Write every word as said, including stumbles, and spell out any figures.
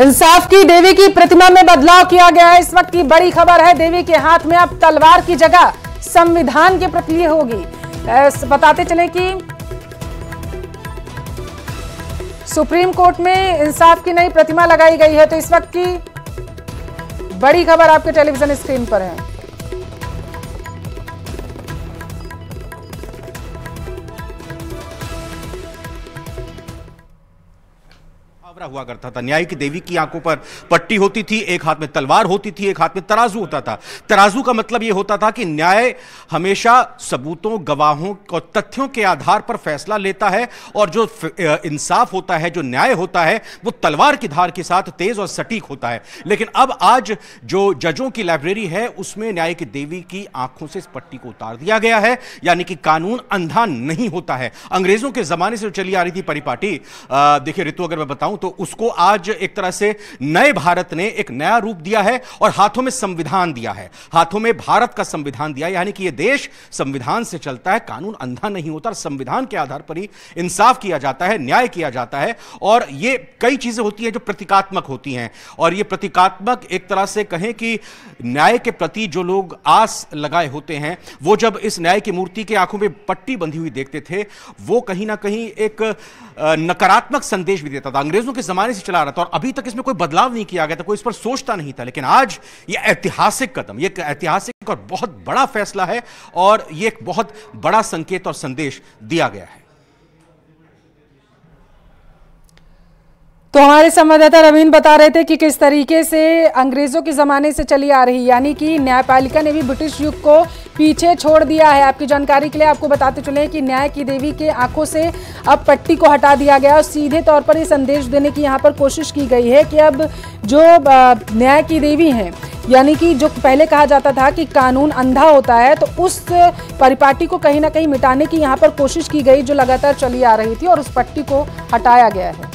इंसाफ की देवी की प्रतिमा में बदलाव किया गया है। इस वक्त की बड़ी खबर है, देवी के हाथ में अब तलवार की जगह संविधान के प्रति होगी। बताते चलें कि सुप्रीम कोर्ट में इंसाफ की नई प्रतिमा लगाई गई है, तो इस वक्त की बड़ी खबर आपके टेलीविजन स्क्रीन पर है। हुआ करता था, न्याय की देवी की आंखों पर पट्टी होती थी, एक हाथ में तलवार होती थी, एक हाथ में तराजू होता था। तराजू का मतलब यह होता था कि न्याय हमेशा सबूतों, गवाहों और तथ्यों के आधार पर फैसला लेता है, और जो इंसाफ होता है, जो न्याय होता है, वो तलवार की धार के साथ तेज और सटीक होता है। लेकिन अब आज जो जजों की लाइब्रेरी है उसमें न्याय की देवी की आंखों से इस पट्टी को उतार दिया गया है, यानी कि कानून अंधा नहीं होता है। अंग्रेजों के जमाने से चली आ रही थी परिपाटी, देखिए ऋतु, अगर मैं बताऊं तो उसको आज एक तरह से नए भारत ने एक नया रूप दिया है और हाथों में संविधान दिया है, हाथों में भारत का संविधान दिया, यानी कि यह देश संविधान से चलता है, कानून अंधा नहीं होता, संविधान के आधार पर ही इंसाफ किया जाता है, न्याय किया जाता है। और यह कई चीजें होती हैं जो प्रतीकात्मक होती हैं, और यह प्रतीकात्मक एक तरह से कहें कि न्याय के प्रति जो लोग आस लगाए होते हैं, वो जब इस न्याय की मूर्ति के आंखों में पट्टी बंधी हुई देखते थे, वो कहीं ना कहीं एक नकारात्मक संदेश भी देता था। अंग्रेजों के जमाने से चला रहा था और अभी तक इसमें कोई बदलाव नहीं किया गया था, कोई इस पर सोचता नहीं था। लेकिन आज यह ऐतिहासिक कदम, यह ऐतिहासिक और बहुत बड़ा फैसला है, और यह एक बहुत बड़ा संकेत और संदेश दिया गया है। तो हमारे संवाददाता रवीन बता रहे थे कि किस तरीके से अंग्रेजों के जमाने से चली आ रही, यानी कि न्यायपालिका ने भी ब्रिटिश युग को पीछे छोड़ दिया है। आपकी जानकारी के लिए आपको बताते चले कि न्याय की देवी के आंखों से अब पट्टी को हटा दिया गया और सीधे तौर पर ये संदेश देने की यहाँ पर कोशिश की गई है कि अब जो न्याय की देवी हैं, यानी कि जो पहले कहा जाता था कि कानून अंधा होता है, तो उस परिपाटी को कहीं ना कहीं मिटाने की यहाँ पर कोशिश की गई जो लगातार चली आ रही थी, और उस पट्टी को हटाया गया है।